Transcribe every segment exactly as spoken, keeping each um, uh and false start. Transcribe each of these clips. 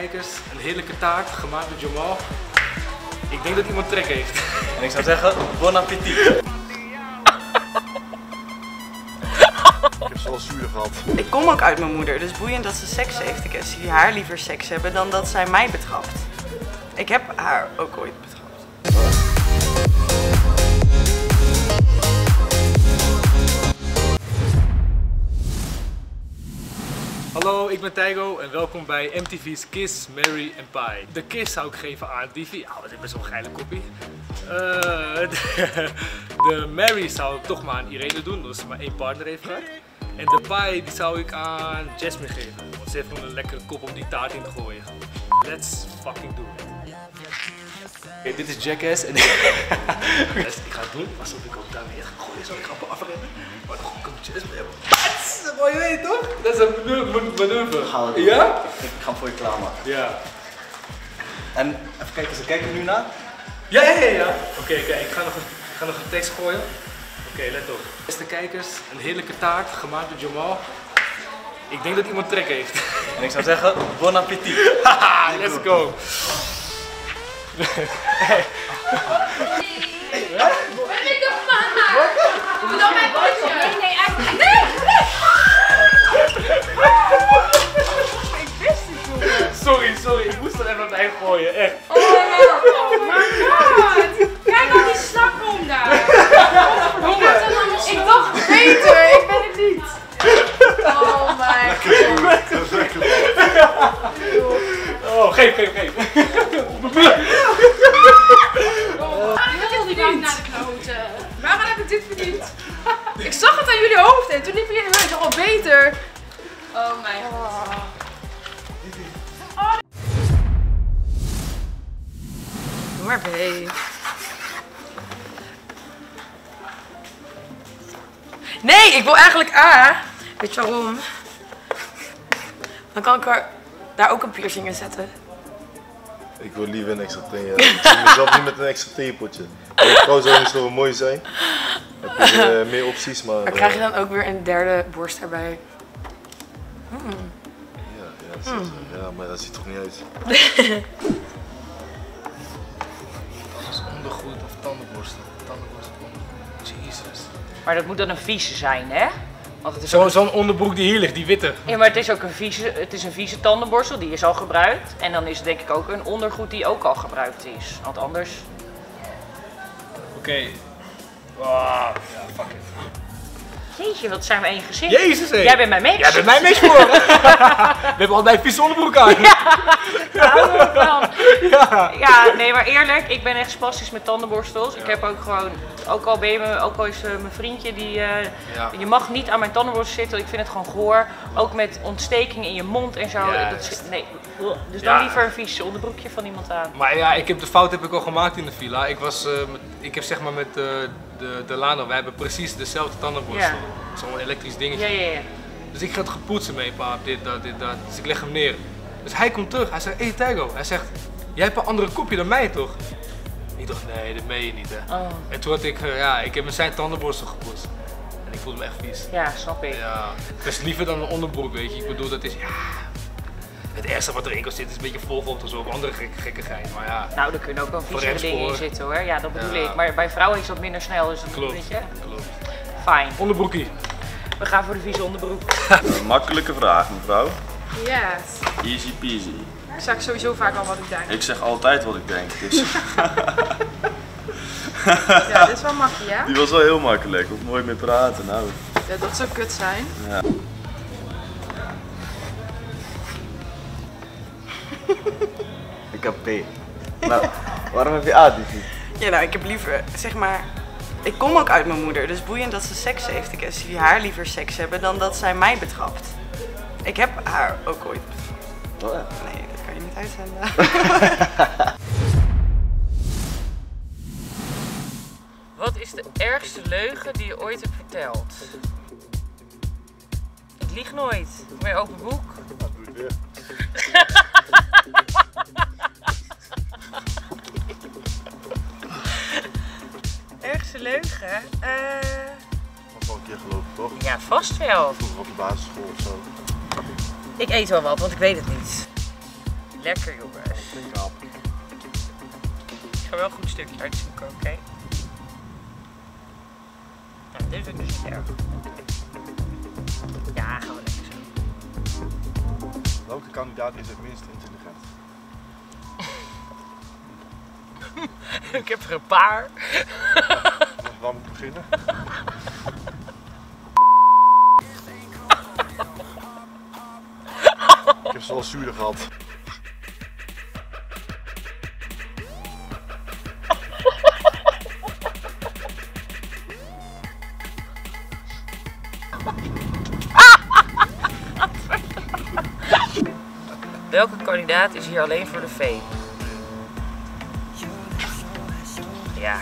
kijkers. Een heerlijke taart, gemaakt door Jamal. Ik denk dat iemand trek heeft. En ik zou zeggen, bon appétit. Ik kom ook uit mijn moeder, dus boeiend dat ze seks heeft. Ik zie haar liever seks hebben dan dat zij mij betrapt. Ik heb haar ook ooit betrapt. Hallo, ik ben Tiago en welkom bij M T V's Kiss, Marry en Pie. De kiss zou ik geven aan Divi. Ah, oh, dit is best wel een geile koppie. Uh, de, de Marry zou ik toch maar aan Irene doen, omdat ze maar één partner heeft gehad. En de pie die zou ik aan Jasmine geven, want ze heeft een lekkere kop om die taart in te gooien. Let's fucking do it. Okay, dit is Jackass en ik ga het doen alsof ik ook daar weer ga gooien, zo ik ga me afremmen. Maar dan kom ik Jasmine hebben. Wat? Mooi weet je toch? Dat is een manoeuvre. Gaan we doen. Ja? Ik ga hem voor je klaarmaken. Ja. En even kijken, ze kijken nu naar. Ja, ja, ja. ja. Oké, okay, okay, ik, ik ga nog een tekst gooien. Oké, okay, let op. Beste kijkers, een heerlijke taart, gemaakt door Jamal. Ik denk dat iemand trek heeft. En ik zou zeggen, bon appétit. Haha, let's go. Hey. Hey. Wat? Wat ben ik ervan? Doe dan mijn broertje. Nee, nee, eigenlijk. Nee! Ik wist het toen. Sorry, sorry, ik moest er even aan het eind gooien, echt. Oh, oh my god. Kijk al die slakom daar. Ik dacht beter, ik ben het niet. Oh my god. Oh, geef, geef, geef. Op mijn buurt. Waarom heb ik die bank naar de kloten? Waarom heb ik dit verdiend? Ik zag het aan jullie hoofd en toen liepen jullie mij toch al beter. Oh my god. Oh. Doe maar mee. Nee, ik wil eigenlijk A. Weet je waarom? Dan kan ik er, daar ook een piercing in zetten. Ik wil liever een extra teen. Ja. Ik zie mezelf niet met een extra teenpotje. Het zou sowieso mooi zijn. Dan heb je uh, meer opties. Maar, maar krijg je dan ook weer een derde borst erbij? Hmm. Ja, ja, dat hmm. zo. ja, maar dat ziet toch niet uit. Dat is ondergoed of tandenborsten. Tandenborsten, ondergoed. Jezus. Maar dat moet dan een vieze zijn, hè? Zo'n zo een... onderbroek die hier ligt, die witte. Ja, maar het is ook een vieze, het is een vieze tandenborstel, die is al gebruikt. En dan is het denk ik ook een ondergoed die ook al gebruikt is. Want anders... Oké. Okay. Wow. Ja, fuck it. Jeetje, wat zijn we één gezicht. Jezus, hé. Jij bent mijn meegespoord. Jij bent mijn meegespoord. We hebben allebei een vieze onderbroek aan. Ja, daar houden we van. Ja. Ja, nee, maar eerlijk, ik ben echt spastisch met tandenborstels. Ja. Ik heb ook gewoon... Ook al, ben je, ook al is uh, mijn vriendje, die, uh, ja. je mag niet aan mijn tandenborstel zitten, ik vind het gewoon goor. Ook met ontsteking in je mond en zo. Ja, dat is, nee. Dus dan ja. liever een vies onderbroekje van iemand aan. Maar ja, ik heb, de fout heb ik al gemaakt in de villa. Ik, was, uh, met, ik heb zeg maar met uh, de Delano, wij hebben precies dezelfde tandenborstel. Ja. Zo'n elektrisch dingetje. Ja, ja, ja. Dus ik ga het gepoetsen mee, pa, dit, dat, dit, dat. Dus ik leg hem neer. Dus hij komt terug, hij zegt, hé hey, Tycho, hij zegt, jij hebt een andere kopje dan mij toch? Ik dacht, nee, dat meen je niet, hè. Oh. En toen had ik, ja, ik heb met zijn tandenborstel gepoetst. En ik voelde me echt vies. Ja, snap ik. Ja, het is liever dan een onderbroek, weet je. Ik bedoel, dat is, ja... Het ergste wat erin kan zitten is een beetje volgop of zo, of andere gekke gekkigheid, maar ja... Nou, daar kunnen ook wel vieze dingen in zitten, hoor. Ja, dat bedoel ja. ik. Maar bij vrouwen is dat minder snel, dus dat klopt, weet je. Klopt. Fijn. Onderbroekie. We gaan voor de vieze onderbroek. Een makkelijke vraag, mevrouw. Yes. Easy peasy. Ik zeg sowieso vaak al wat ik denk. Ik zeg altijd wat ik denk, dus... Ja, dit is wel makkelijk, hè? Die was wel heel makkelijk, of nooit meer praten, nou. Ja, dat zou kut zijn. Ja. Ik heb P. Nou, waarom heb je A, Divi? Ja, nou, ik heb liever, zeg maar... Ik kom ook uit mijn moeder, dus boeiend dat ze seks heeft. Ik zie haar liever seks hebben dan dat zij mij betrapt. Ik heb haar ook ooit betrapt. Oh ja. Nee. Uitzenden. Wat is de ergste leugen die je ooit hebt verteld? Ik lieg nooit. Mijn open boek. Dat doe ik weer. Ergste leugen? Uh... Dat al een keer geloof ik toch? Ja, vast wel. Vroeger op de basisschool of zo. Ik eet wel wat, want ik weet het niet. lekker, jongens. Ik ga wel een goed stukje uitzoeken, oké? Okay? Nou, dit vind ik dus niet erg. Ja, gaan we lekker zo. Welke kandidaat is het minst intelligent? Ik heb er een paar. Waar moet ik beginnen? Ik heb zo'n zuur gehad. Welke kandidaat is hier alleen voor de fame? Ja.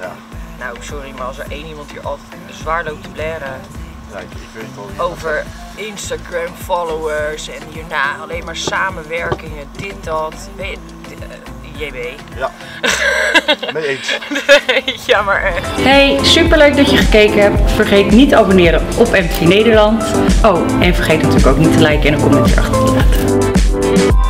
Ja. Nou, sorry, maar als er één iemand hier altijd zwaar loopt te blaren ja, ik weet wel wie over Instagram followers en hierna alleen maar samenwerkingen, dit, dat, weet uh, J B. Ja, mee eens. Ja, maar echt. Hey, superleuk dat je gekeken hebt. Vergeet niet te abonneren op M T V Nederland. Oh, en vergeet natuurlijk ook niet te liken en een comment achter te laten.